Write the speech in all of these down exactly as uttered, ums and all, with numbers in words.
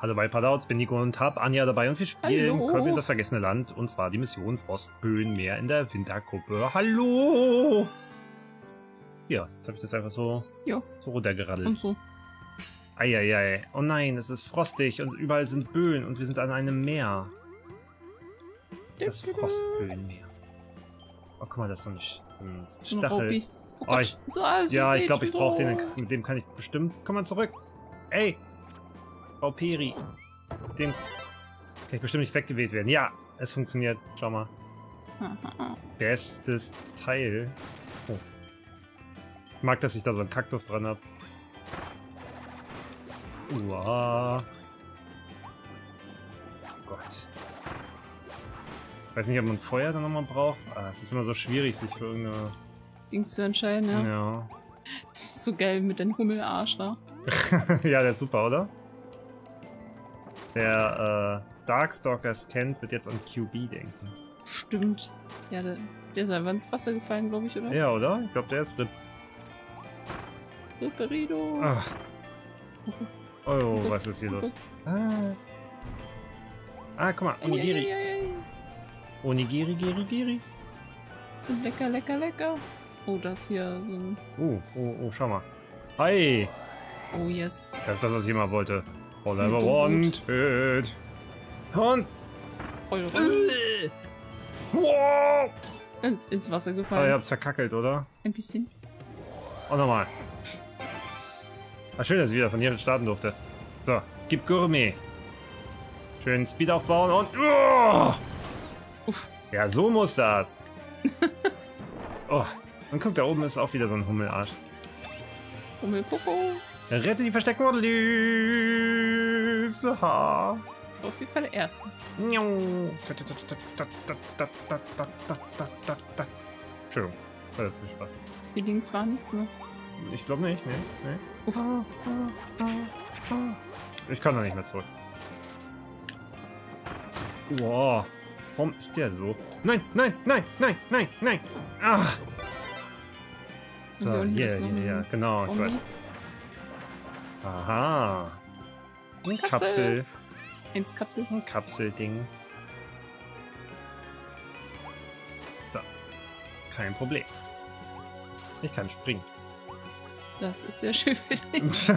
Hallo bei Padautz, bin Nico und hab Anja dabei und wir spielen Hallo. Kirby und das vergessene Land und zwar die Mission Frostböenmeer in der Wintergruppe. Hallo! Ja, jetzt habe ich das einfach so, ja. so runtergeraddelt. Und so. Eieiei. Oh nein, es ist frostig und überall sind Böen und wir sind an einem Meer. Das Frostböenmeer. Oh, guck mal, das ist so ein Stachel. Oh oh, ich, so, also ja, ich glaube, ich brauche den. Mit dem kann ich bestimmt. Komm mal zurück. Ey! Frau Peri. Mit dem kann ich bestimmt nicht weggeweht werden. Ja, es funktioniert. Schau mal. Bestes Teil. Oh. Ich mag, dass ich da so einen Kaktus dran habe. Uah. Oh Gott. Ich weiß nicht, ob man Feuer dann nochmal braucht. Ah, es ist immer so schwierig, sich für irgendeine Dings zu entscheiden, ja. ja. Das ist so geil mit den Hummelarsch da. Ja, der ist super, oder? Wer äh, Darkstalkers kennt, wird jetzt an Q B denken. Stimmt. Ja, der, der ist einfach ins Wasser gefallen, glaube ich, oder? Ja, oder? Ich glaube, der ist Ripp. Ripperido. Ach. Oh, was ist hier los? Ah, ah guck mal, Onigiri. Ei, ei, ei, ei. Onigiri, Giri, Giri. Lecker, lecker, lecker. Oh, das hier so ein... Oh, oh, oh, schau mal. Hi. Oh, yes. Das ist das, was ich immer wollte. All I wanted. Und... Wow. Ins, ins Wasser gefallen. Ah, ihr habt's verkackelt, oder? Ein bisschen. Oh, nochmal. Ah, schön, dass ich wieder von hier starten durfte. So, gib Gourmet. Schön Speed aufbauen und... Oh. Uff. Ja, so muss das. Oh, und guck, da oben ist auch wieder so ein Hummelarsch. Hummelpopo. Rette die versteckten Waddle-Dees. Auf jeden Fall der erste. Entschuldigung, war das viel Spaß. Hier links war nichts mehr. Ich glaube nicht, ne? Nee. Ich kann da nicht mehr zurück. Wow. Warum ist der so? Nein, nein, nein, nein, nein, nein! Ah! So, ja, yeah, yeah, yeah. Genau, ich weiß. Aha! Ein Kapsel! Eins Kapsel? Ein Kapselding. Da. Kein Problem. Ich kann springen. Das ist sehr schön für dich.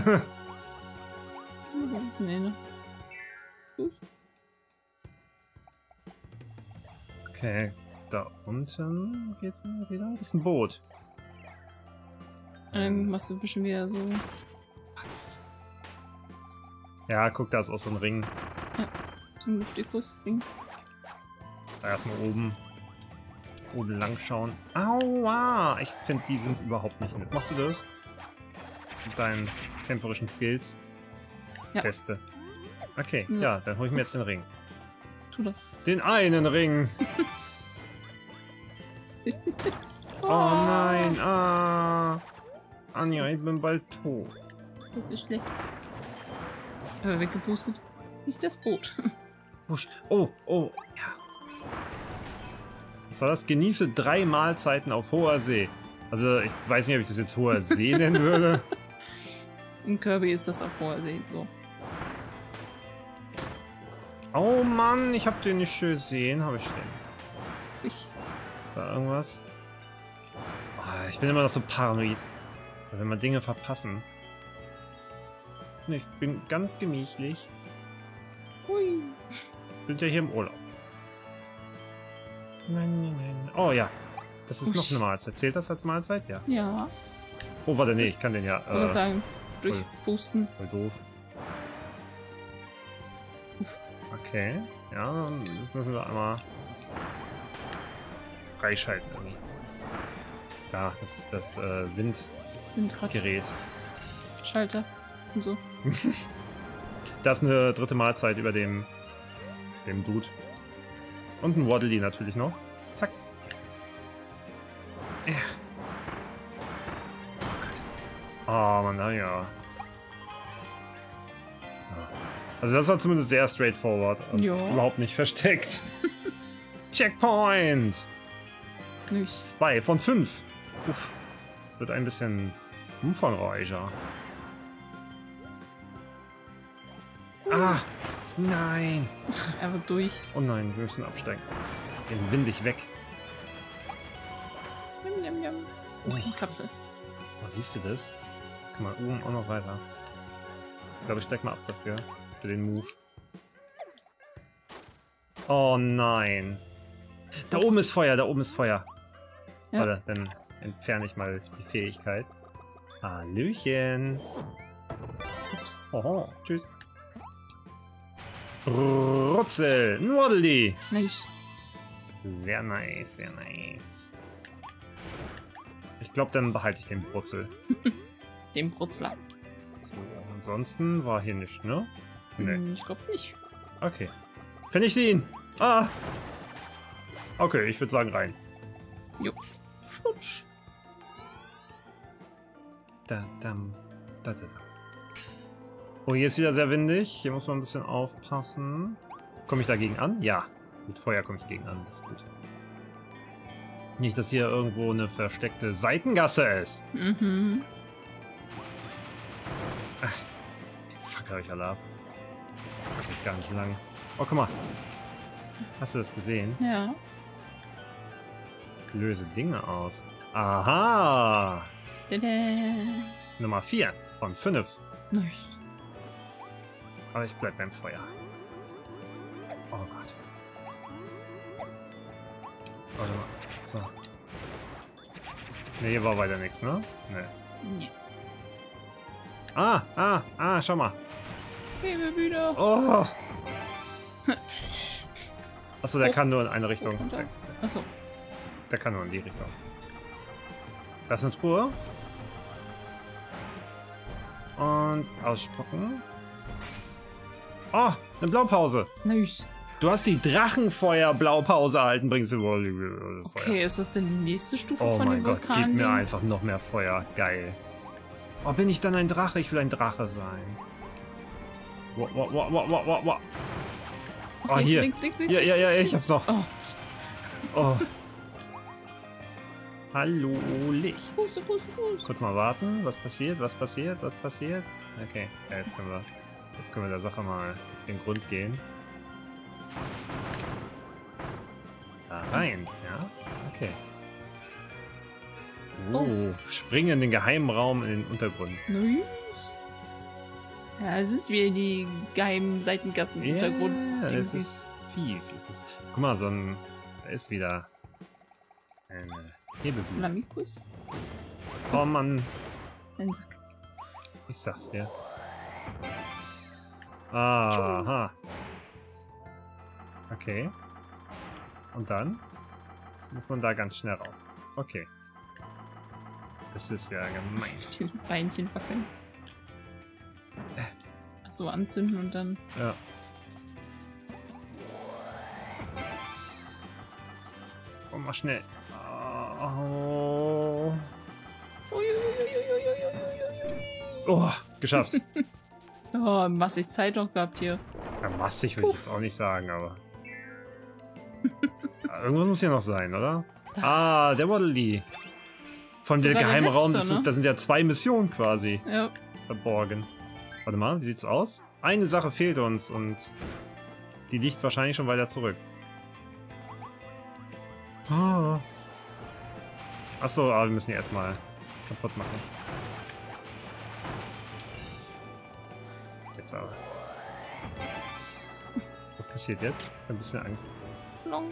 Okay, da unten geht's wieder. Das ist ein Boot. Dann machst du ein bisschen wieder so. Was? Ja, guck, da ist auch so ein Ring. Ja, so ein Luftikus-Ring. Da erstmal oben. Oben lang schauen. Aua! Ich finde, die sind überhaupt nicht mit. Machst du das? Mit deinen kämpferischen Skills? Ja. Beste. Okay, ja, ja dann hol ich mir jetzt den Ring. Tu das. Den einen Ring! Oh nein! Ah! Anja, ich bin bald tot. Das ist schlecht. Aber weggepustet. Nicht das Boot. Oh, oh, ja. Was war das? Genieße drei Mahlzeiten auf hoher See. Also, ich weiß nicht, ob ich das jetzt hoher See nennen würde. In Kirby ist das auf hoher See, so. Oh Mann, ich hab den nicht schön gesehen, habe ich den. Ich. Ist da irgendwas? Oh, ich bin immer noch so paranoid. Wenn wir Dinge verpassen. Ich bin ganz gemächlich. Hui. Bin ja hier im Urlaub. Nein, nein, nein. Oh ja. Das ist Usch. noch eine Mahlzeit. Zählt das als Mahlzeit? Ja. Ja. Oh, warte, nee, ich kann den ja. Ich würde äh, sagen, durchpusten. Voll, voll doof. Okay, ja, das müssen wir einmal freischalten irgendwie. Da, das, das äh, Wind Windgerät. Schalter und so. Das ist eine dritte Mahlzeit über dem, dem Dude. Und ein Waddle-Dee natürlich noch. Zack. Ja. Oh Gott. Oh Mann, naja. Also das war zumindest sehr straightforward und jo. überhaupt nicht versteckt. Checkpoint! Nichts. Zwei von fünf. Uff. Wird ein bisschen umfangreicher. Ah, nein. Er wird durch. Oh nein, wir müssen absteigen. Den windig weg. Nimm, nimm, nimm. Oh, eine Kapsel. Oh, siehst du das? Guck mal, oben auch noch weiter. Ich glaube, ich steig mal ab dafür. Für den Move. Oh nein. Da oben ist Feuer, da oben ist Feuer. Ja. Warte, dann entferne ich mal die Fähigkeit. Hallöchen. Ups. Oho, tschüss. Rutzel, ein Waddle-Dee. Nice. Sehr nice, sehr nice. Ich glaube, dann behalte ich den Brutzel. Den Brutzler. So, ansonsten war hier nicht, ne? Nee. Ich glaube nicht. Okay. Vernichte ihn! Ah! Okay, ich würde sagen rein. Jo. Flutsch. Da, da, da, da. Oh, hier ist wieder sehr windig. Hier muss man ein bisschen aufpassen. Komme ich dagegen an? Ja. Mit Feuer komme ich dagegen an. Das ist gut. Nicht, dass hier irgendwo eine versteckte Seitengasse ist. Mhm. Ach, fuck, habe ich alle ab. Das geht gar nicht lang. Oh, guck mal. Hast du das gesehen? Ja. Ich löse Dinge aus. Aha! Tada. Nummer vier von fünf. Nice. Aber ich bleib beim Feuer. Oh Gott. Warte mal. So. Ne, hier war weiter nichts, ne? Ne. Nee. Ah, ah, ah, schau mal. Lebe wieder. Oh! Achso, der oh. kann nur in eine Richtung. Achso. Der kann nur in die Richtung. Das ist eine Truhe. Und ausspucken. Oh, eine Blaupause. Nice. Du hast die Drachenfeuer-Blaupause erhalten, bringst du wohl. Okay, ist das denn die nächste Stufe oh von dem Vulkan? Oh mein Gott, gib mir einfach noch mehr Feuer. Geil. Oh, bin ich dann ein Drache? Ich will ein Drache sein. Wow, wow, wow, wow, wow, wow. Okay, oh, hier. Links, links, links, ja, ja, ja, ich hab's noch. Oh. Oh. Hallo, Licht. Puste, puste, puste. Kurz mal warten. Was passiert? Was passiert? Was passiert? Okay, ja, jetzt können wir. Jetzt können wir der Sache mal auf den Grund gehen. Da rein, ja? Okay. Uh, oh, springen in den geheimen Raum in den Untergrund. Nice. Ja, sind wir in die geheimen Seitengassen im Untergrund. Ja, yeah, das ist fies. Es ist, guck mal, so ein. Da ist wieder eine Hebebühne. Flammikus? Oh Mann. Ein Sack. Ich sag's dir. Aha. Okay. Und dann muss man da ganz schnell rauf. Okay. Das ist ja gemein. Die Beinchen packen. So anzünden und dann. Ja. Und mal schnell. Oh. Oh, geschafft. Oh, massig Zeit noch gehabt hier. Ja, massig will ich jetzt auch nicht sagen, aber. Ja, irgendwas muss hier noch sein, oder? Da. Ah, der Waddle-Dee. Von der geheimen Raum, das, ne? Das sind ja zwei Missionen quasi. Ja. Verborgen. Warte mal, wie sieht's aus? Eine Sache fehlt uns und die liegt wahrscheinlich schon weiter zurück. Ah. Achso, aber wir müssen ja erstmal kaputt machen. Jetzt aber. Was passiert jetzt? Ein bisschen Angst. Long.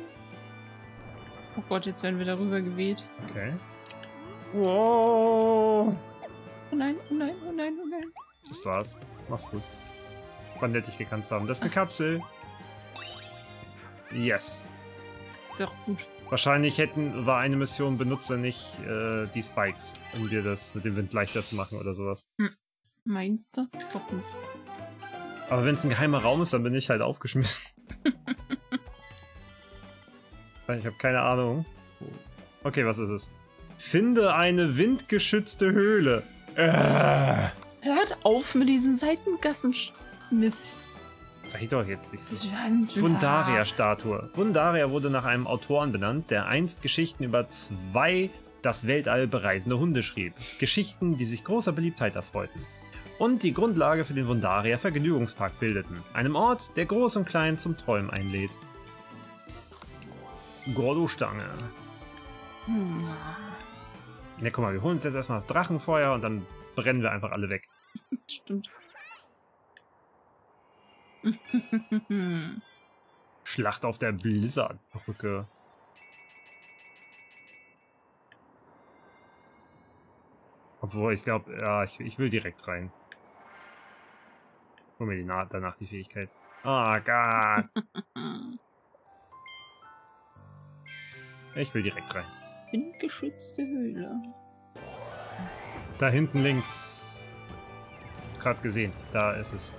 Oh Gott, jetzt werden wir darüber geweht. Okay. Wow. Oh nein, oh nein, oh nein, oh nein. Das war's. Mach's gut. Wann hätte ich gekannt haben? Das ist eine Kapsel. Yes. Ist auch gut. Wahrscheinlich hätten war eine Mission benutze nicht äh, die Spikes, um dir das mit dem Wind leichter zu machen oder sowas. Hm. Meinst du? Doch nicht. Aber wenn es ein geheimer Raum ist, dann bin ich halt aufgeschmissen. Ich habe keine Ahnung. Okay, was ist es? Finde eine windgeschützte Höhle. Äh. Hört auf mit diesen Seitengassenmist. Sag ich doch jetzt nicht. Fundaria-Statue. Fundaria wurde nach einem Autoren benannt, der einst Geschichten über zwei das Weltall bereisende Hunde schrieb. Geschichten, die sich großer Beliebtheit erfreuten. und die Grundlage für den Fundaria Vergnügungspark bildeten, einem Ort, der Groß und Klein zum Träumen einlädt. Gordo-Stange. Hm. Ja, guck mal, wir holen uns jetzt erstmal das Drachenfeuer und dann brennen wir einfach alle weg. Stimmt. Schlacht auf der Blizzardbrücke. Obwohl, ich glaube, ja, ich, ich will direkt rein. Hol mir die Na- danach die Fähigkeit. Oh Gott. Ich will direkt rein. Windgeschützte Höhle. Da hinten links. Gerade gesehen. Da ist es.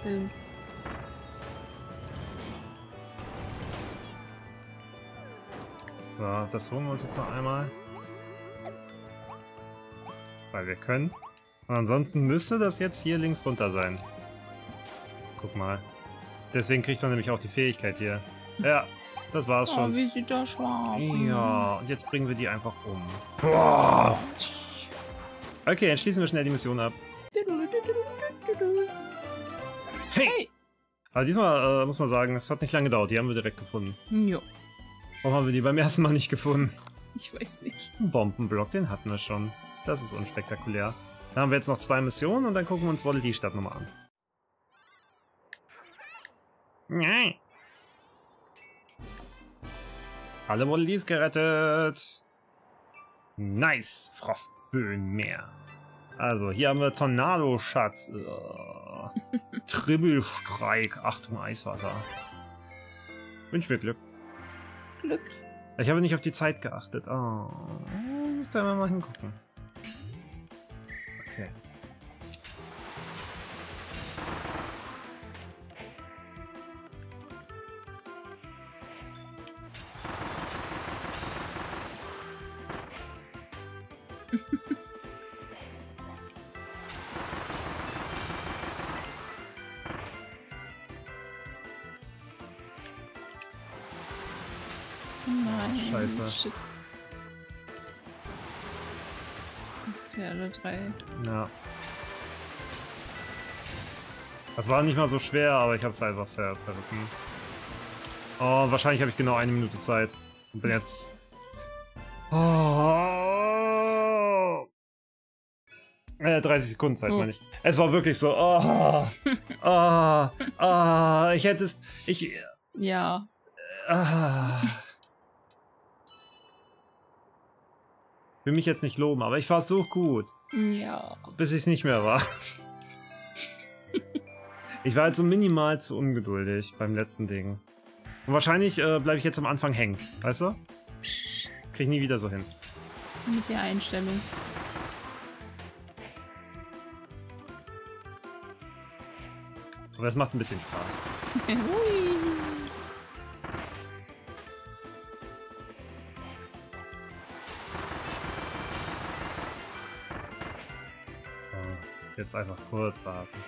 Stimmt. So, das holen wir uns jetzt noch einmal. Weil wir können. Und ansonsten müsste das jetzt hier links runter sein. Guck mal. Deswegen kriegt man nämlich auch die Fähigkeit hier. Ja, das war's oh, schon. Wie sieht das schon? Ja, und jetzt bringen wir die einfach um. Boah. Okay, dann schließen wir schnell die Mission ab. Hey! Aber diesmal äh, muss man sagen, es hat nicht lange gedauert. Die haben wir direkt gefunden. Jo. Warum haben wir die beim ersten Mal nicht gefunden? Ich weiß nicht. Einen Bombenblock, den hatten wir schon. Das ist unspektakulär. Dann haben wir jetzt noch zwei Missionen und dann gucken wir uns Waddle-Dee-Stadt nochmal an. Nee. Alle Waddle-Dees gerettet. Nice. Frostböenmeer. Also, hier haben wir Tornado-Schatz. Uh, Tribbelstreik. Achtung, Eiswasser. Wünsch mir Glück. Glück. Ich habe nicht auf die Zeit geachtet. Oh. Ich muss da immer mal hingucken. Okay. Nein, Scheiße. Shit. Ja, alle drei. Ja. Das war nicht mal so schwer, aber ich habe es einfach ver verrissen. Oh, wahrscheinlich habe ich genau eine Minute Zeit. Und bin jetzt. Oh. Äh, dreißig Sekunden Zeit, oh. meine ich. Es war wirklich so. Oh. Oh. Oh. Ich hätte es. Ich. Ja. Ah. Ich will mich jetzt nicht loben, aber ich war so gut. Ja. Bis ich es nicht mehr war. Ich war halt so minimal zu ungeduldig beim letzten Ding. Und wahrscheinlich äh, bleibe ich jetzt am Anfang hängen. Weißt du? Krieg ich nie wieder so hin. Mit der Einstellung. Aber es macht ein bisschen Spaß. Jetzt einfach kurz warten.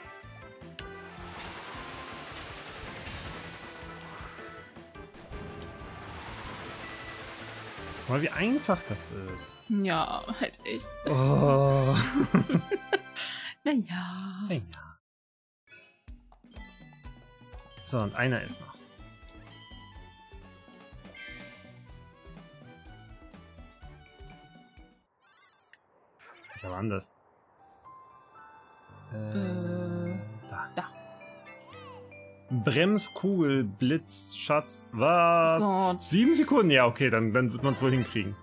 Guck mal, wie einfach das ist. Ja, halt echt. Oh. Naja. Naja. So, und einer ist noch. Ich habe anders. Äh, da. da. Brems-Kugelblitz-Schatz. Was? Gott. Sieben Sekunden? Ja, okay, dann, dann wird man es wohl hinkriegen.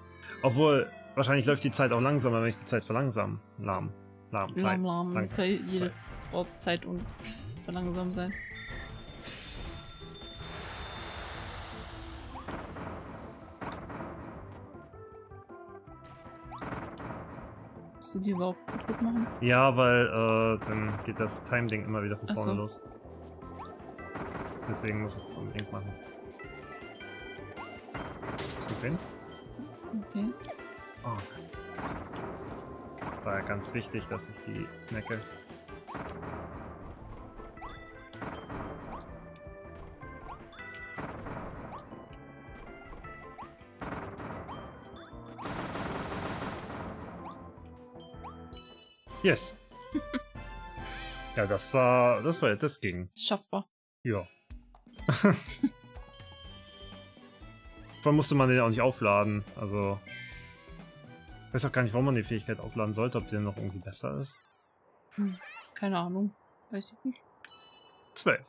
Obwohl, wahrscheinlich läuft die Zeit auch langsamer, wenn ich die Zeit verlangsamen. Lahm. Lahm, Zeit. Lahm, lahm. Langsam. Jetzt soll jedes Wort Zeit und verlangsamen sein. Du die überhaupt kaputt machen? Ja, weil äh, dann geht das Time-Ding immer wieder von vorne so. los. Deswegen muss ich unbedingt machen. Okay. Okay. Oh Gott. War ja ganz wichtig, dass ich die snacke. Yes. Ja, das war, das war, das ging. Das ist schaffbar. Ja. Vor allem musste man den ja auch nicht aufladen, also... Ich weiß auch gar nicht, warum man die Fähigkeit aufladen sollte, ob die dann noch irgendwie besser ist. Hm, keine Ahnung, weiß ich nicht. Zwölf.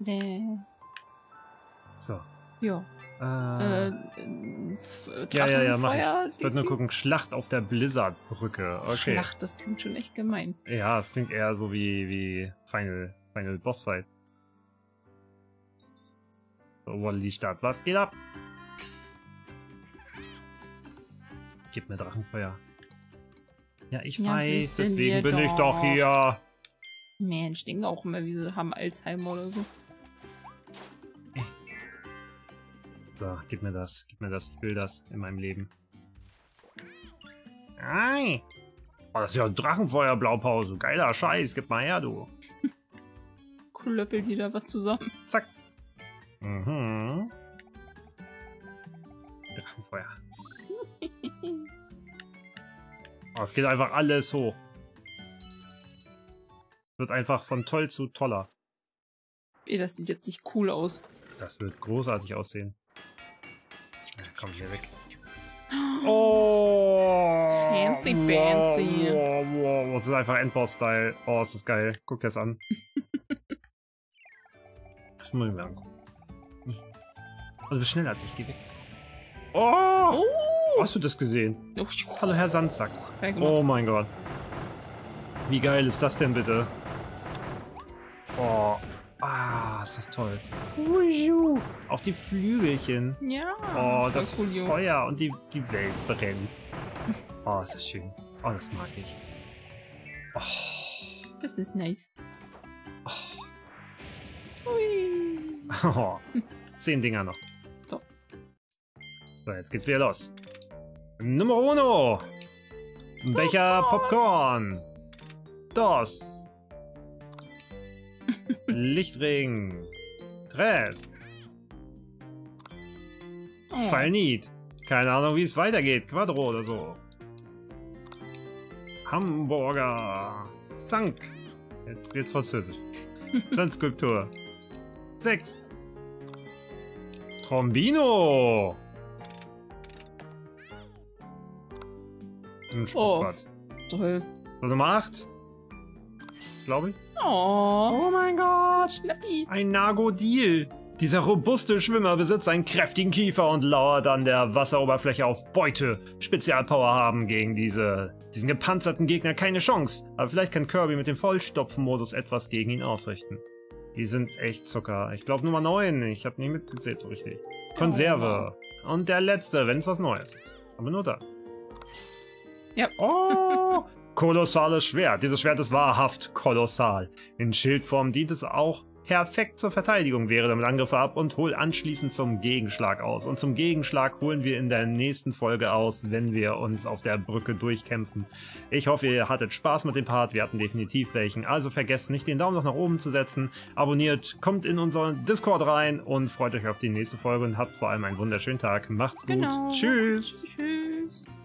Nee. So. Jo. Äh, äh, ja, ja, ja, mach ich. Ich wollte nur gucken, Schlacht auf der Blizzardbrücke. Okay. Schlacht, das klingt schon echt gemein. Ja, es klingt eher so wie, wie Final, Final Bossfight. So, Waddle-Dee-Stadt, was geht ab? Gib mir Drachenfeuer. Ja, ich ja, weiß, deswegen bin doch. ich doch hier. Mensch, denken auch immer, wie sie haben Alzheimer oder so. So, gib mir das, gib mir das, ich will das in meinem Leben. Ei! Oh, das ist ja Drachenfeuer-Blaupause, geiler Scheiß, gib mal her, du. Klöppel die da was zusammen. Zack. Mhm. Drachenfeuer. Oh, es geht einfach alles hoch. Wird einfach von toll zu toller. Ey, das sieht jetzt nicht cool aus. Das wird großartig aussehen. Komm hier weg. Oh! Fancy, fancy. Wow, wow, wow. Das ist einfach Endboss-Style. Oh, ist das geil. Guck dir das an. Das muss ich mir angucken. Oh, du bist schneller als ich. Geh weg. Oh! Oh! Hast du das gesehen? Oh. Hallo, Herr Sandsack. Oh mein Gott. Wie geil ist das denn bitte? Oh. Ah, ist das toll. Auch die Flügelchen. Ja. Oh, das cool, Feuer und die, die Welt brennt. Oh, ist das schön. Oh, das mag ich. Oh. Das ist nice. Oh. Ui. Oh. Zehn Dinger noch. So. So, jetzt geht's wieder los. Nummer uno. Becher Popcorn. Dos. Lichtring. Tres. Oh. Fallnied. Keine Ahnung, wie es weitergeht. Quadro oder so. Hamburger. Sank. Jetzt geht's französisch. Sandskulptur. Sechs. Trombino. Ein Spuckbad. Oh. Toll. So, Nummer acht. Glaube ich. Oh. Oh mein Gott, Schnappi. Ein Nagodil. Dieser robuste Schwimmer besitzt einen kräftigen Kiefer und lauert an der Wasseroberfläche auf Beute. Spezialpower haben gegen diese, diesen gepanzerten Gegner keine Chance. Aber vielleicht kann Kirby mit dem Vollstopfen-Modus etwas gegen ihn ausrichten. Die sind echt Zucker. Ich glaube Nummer neun. Ich habe nicht mitgezählt so richtig. Konserve. Oh. Und der letzte, wenn es was Neues ist. Aber nur da. Ja. Oh. Kolossales Schwert. Dieses Schwert ist wahrhaft kolossal. In Schildform dient es auch perfekt zur Verteidigung, wehre damit Angriffe ab und hol anschließend zum Gegenschlag aus. Und zum Gegenschlag holen wir in der nächsten Folge aus, wenn wir uns auf der Brücke durchkämpfen. Ich hoffe, ihr hattet Spaß mit dem Part. Wir hatten definitiv welchen. Also vergesst nicht, den Daumen noch nach oben zu setzen. Abonniert, kommt in unseren Discord rein und freut euch auf die nächste Folge und habt vor allem einen wunderschönen Tag. Macht's gut. Genau. Tschüss. Tschüss.